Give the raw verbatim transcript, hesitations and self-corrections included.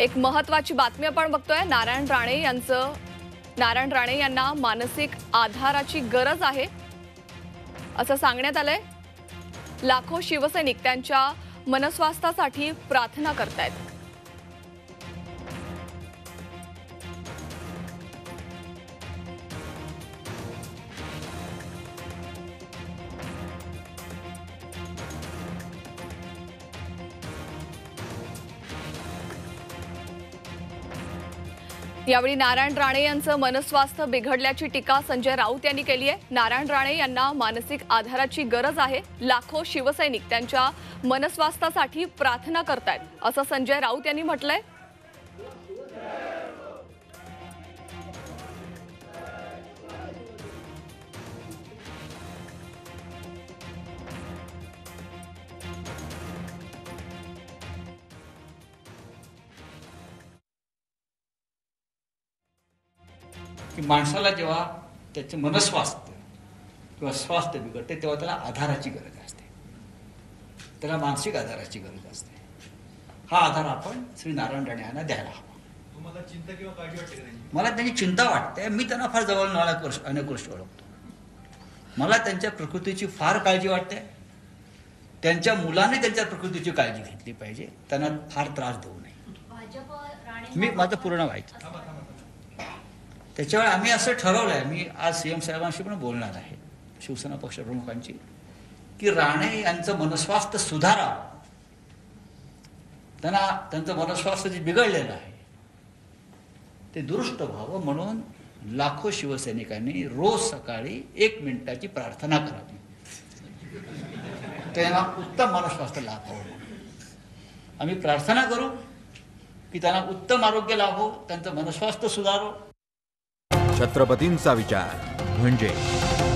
एक महत्त्वाची बातमी आपण बघतोय। नारायण राणे यांचं नारायण राणे यांना मानसिक आधाराची गरज आहे असं सांगण्यात आलंय। लाखो शिवसैनिक त्यांच्या मनस्वास्थ्यासाठी प्रार्थना करतायत। यावेळी नारायण राणे यांचं मनस्वास्थ्य बिघडल्याची टीका संजय राऊत यांनी केली आहे। नारायण राणे यांना मानसिक आधाराची गरज आहे। लाखो शिवसैनिक त्यांच्या मनस्वास्थ्यासाठी प्रार्थना करतात असं संजय राऊत यांनी म्हटलंय। कि माणसाला जेव्हा त्याचे मनस्वास्थ्य किंवा स्वास्थ्य बिघडते तेव्हा त्याला आधाराची गरज असते, त्याला मानसिक आधाराची गरज असते। हा आधार आपण श्री नारायण राणे यांना द्यायला हवा। तुम्हाला चिंता किंवा काळजी वाटते का? मला त्यांची चिंता वाटते। मी त्यांना फार जवळून अनेक वर्ष ओळखतो। मला त्यांच्या प्रकृतीची फार काळजी वाटते। त्यांच्या मुलाने त्यांच्या प्रकृतीची काळजी घेतली पाहिजे, त्यांना फार त्रास देऊ नये। मी माझं पूर्ण व्हायचं त्याच्यावर आम्ही असं ठरवलंय। मी आज सीएम साहेबांशी पण बोलणार आहे, शिवसेना पक्ष प्रमुखांची, की राणे यांचं मनस्वास्थ्य सुधारावं। त्यांना त्यांचं मनस्वास्थ्य जे बिघडलेलं आहे ते दुरुस्त व्हावं म्हणून लाखो शिवसैनिकांनी रोज सकाळी एक मिनिटाची प्रार्थना करावी, त्यांना उत्तम मनस्वास्थ्य लाभावं। आम्ही प्रार्थना करू की त्यांना उत्तम आरोग्य लाभो, त्यांचं मनस्वास्थ्य सुधारो। छत्रपतींचा विचार म्हणजे